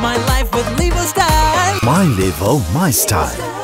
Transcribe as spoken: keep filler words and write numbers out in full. My life with Levo's Style. My Levo, my style.